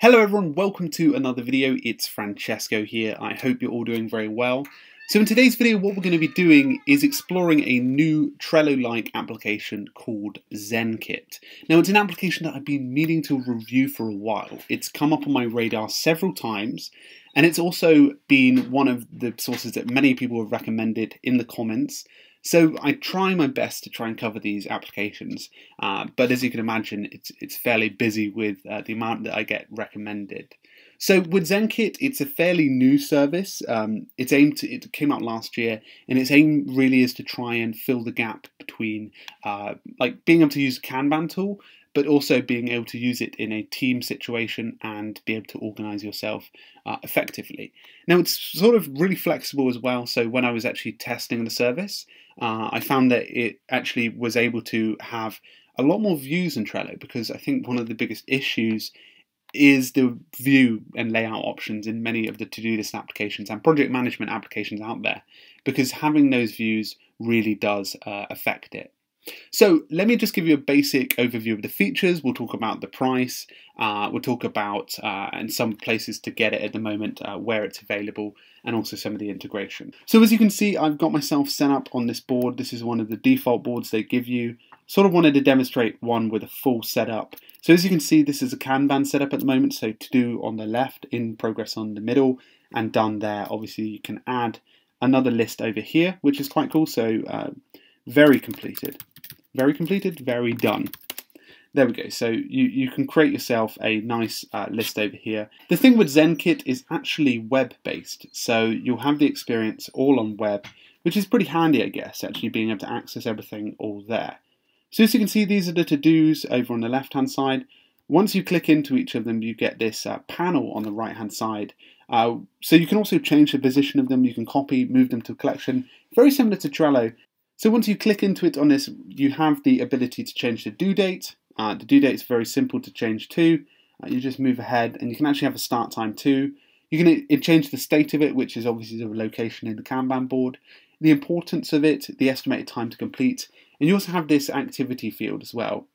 Hello everyone, welcome to another video. It's Francesco here. I hope you're all doing very well. So in today's video, what we're going to be doing is exploring a new Trello-like application called Zenkit. Now, it's an application that I've been meaning to review for a while. It's come up on my radar several times, and it's also been one of the sources that many people have recommended in the comments. So I try my best to try and cover these applications, but as you can imagine, it's fairly busy with the amount that I get recommended. So with Zenkit, it's a fairly new service. It came out last year, and its aim really is to try and fill the gap between like being able to use a Kanban tool, but also being able to use it in a team situation and be able to organize yourself effectively. Now, it's sort of really flexible as well. So when I was actually testing the service, I found that it actually was able to have a lot more views in Trello, because I think one of the biggest issues is the view and layout options in many of the to-do list applications and project management applications out there, because having those views really does affect it. So let me just give you a basic overview of the features. We'll talk about the price, we'll talk about and some places to get it at the moment, where it's available, and also some of the integration. So as you can see, I've got myself set up on this board. This is one of the default boards they give you. Sort of wanted to demonstrate one with a full setup. So as you can see, this is a Kanban setup at the moment. So to do on the left, in progress on the middle, and done there. Obviously you can add another list over here, which is quite cool. So very completed. Very completed, very done. There we go. So you can create yourself a nice list over here. The thing with Zenkit is actually web-based, so you'll have the experience all on web, which is pretty handy, I guess, actually being able to access everything all there. So as you can see, these are the to-dos over on the left-hand side. Once you click into each of them, you get this panel on the right-hand side. So you can also change the position of them. You can copy, move them to a collection. Very similar to Trello. So once you click into it on this, you have the ability to change the due date. The due date is very simple to change to. You just move ahead, and you can actually have a start time too. You can change the state of it, which is obviously the location in the Kanban board, the importance of it, the estimated time to complete, and you also have this activity field as well.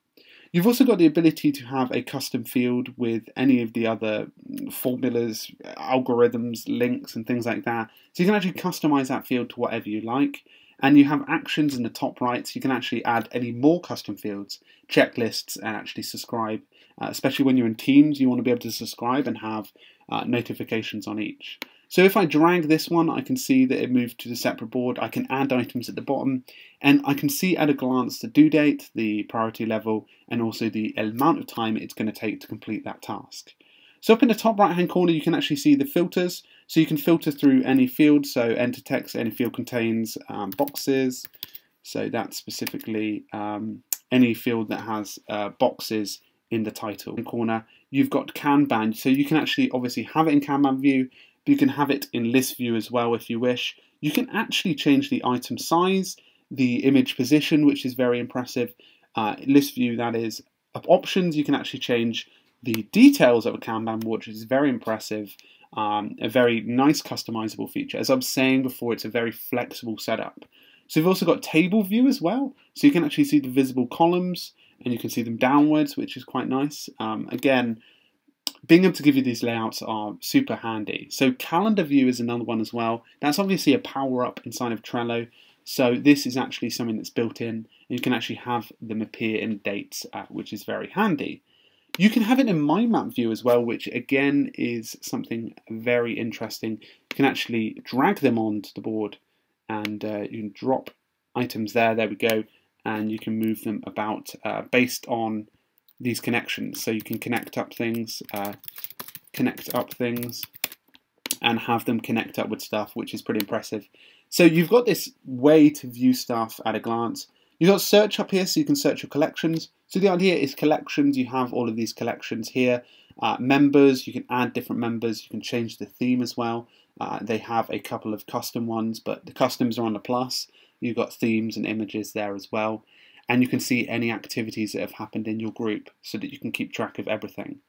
You've also got the ability to have a custom field with any of the other formulas, algorithms, links, and things like that. So you can actually customize that field to whatever you like. And you have actions in the top right, so you can actually add any more custom fields, checklists, and actually subscribe. Especially when you're in teams, you want to be able to subscribe and have notifications on each. So if I drag this one, I can see that it moved to the separate board. I can add items at the bottom, and I can see at a glance the due date, the priority level, and also the amount of time it's going to take to complete that task. So up in the top right hand corner, you can actually see the filters. So you can filter through any field. So enter text, any field contains boxes. So that's specifically any field that has boxes in the title. In the corner, you've got Kanban. So you can actually obviously have it in Kanban view, but you can have it in list view as well if you wish. You can actually change the item size, the image position, which is very impressive. List view, that is. Options, you can actually change the details of a Kanban board, which is very impressive, a very nice customizable feature. As I was saying before, it's a very flexible setup. So you've also got table view as well, so you can actually see the visible columns, and you can see them downwards, which is quite nice. Again, being able to give you these layouts are super handy. So calendar view is another one as well. That's obviously a power-up inside of Trello, so this is actually something that's built in, and you can actually have them appear in dates, which is very handy. You can have it in mind map view as well, which again is something very interesting. You can actually drag them onto the board, and you can drop items there. There we go. And you can move them about based on these connections. So you can connect up things, and have them connect up with stuff, which is pretty impressive. So you've got this way to view stuff at a glance. You've got search up here, so you can search your collections. So the idea is collections, you have all of these collections here. Members, you can add different members, you can change the theme as well. They have a couple of custom ones, but the customs are on the plus. You've got themes and images there as well. And you can see any activities that have happened in your group, so that you can keep track of everything.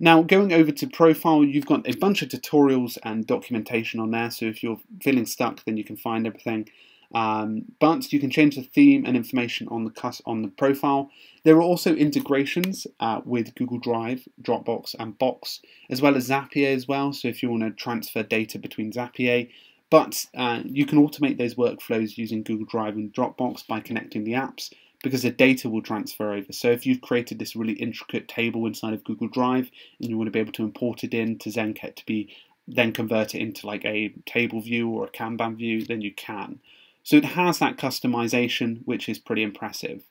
Now, going over to profile, you've got a bunch of tutorials and documentation on there, so if you're feeling stuck, then you can find everything. But you can change the theme and information on the profile. There are also integrations with Google Drive, Dropbox and Box, as well as Zapier as well, so if you want to transfer data between Zapier. But you can automate those workflows using Google Drive and Dropbox by connecting the apps, because the data will transfer over. So if you've created this really intricate table inside of Google Drive and you want to be able to import it into Zenkit to be then convert it into like a table view or a Kanban view, then you can. So it has that customization, which is pretty impressive.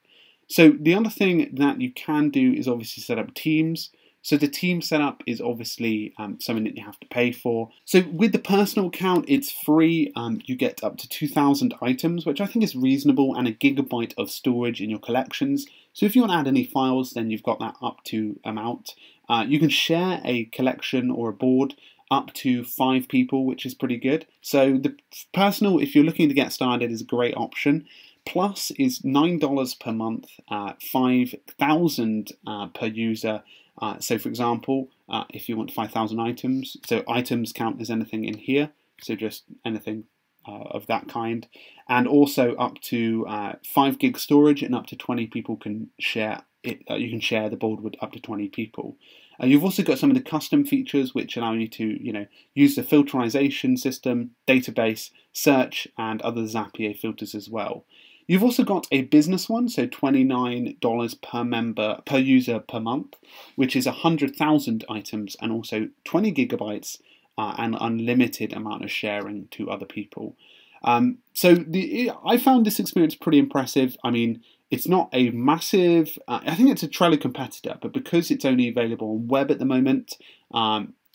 So the other thing that you can do is obviously set up teams. So the team setup is obviously something that you have to pay for. So with the personal account, it's free. You get up to 2,000 items, which I think is reasonable, and 1 GB of storage in your collections. So if you want to add any files, then you've got that up to amount. You can share a collection or a board up to 5 people, which is pretty good. So the personal, if you're looking to get started, is a great option. Plus is $9 per month, 5,000 per user. So for example, if you want 5,000 items, so items count as anything in here, so just anything of that kind, and also up to 5 GB storage, and up to 20 people can share it. You can share the board with up to 20 people. You've also got some of the custom features which allow you to, use the filterization system, database, search, and other Zapier filters as well. You've also got a business one, so $29 per user per month, which is 100,000 items and also 20 GB and unlimited amount of sharing to other people. I found this experience pretty impressive. I mean, it's not a massive, I think it's a Trello competitor, but because it's only available on web at the moment,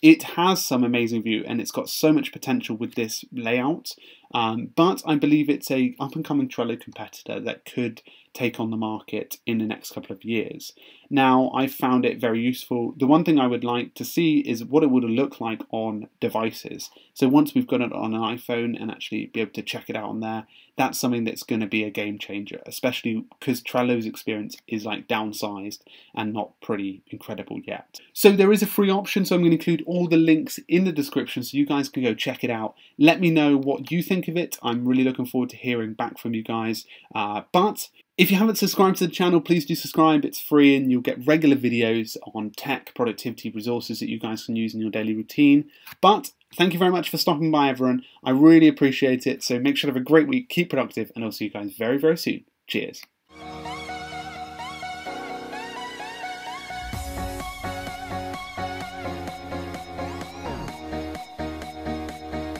it has some amazing view, and it's got so much potential with this layout, but I believe it's a up-and-coming Trello competitor that could take on the market in the next couple of years. Now, I found it very useful. The one thing I would like to see is what it would look like on devices. So once we've got it on an iPhone and actually be able to check it out on there, that's something that's going to be a game changer, especially because Trello's experience is like downsized and not pretty incredible yet. So there is a free option, so I'm going to include all the links in the description so you guys can go check it out. Let me know what you think of it. I'm really looking forward to hearing back from you guys. But if you haven't subscribed to the channel, please do subscribe. It's free and you'll get regular videos on tech, productivity, resources that you guys can use in your daily routine. But thank you very much for stopping by, everyone. I really appreciate it. So make sure to have a great week, keep productive, and I'll see you guys very, very soon. Cheers.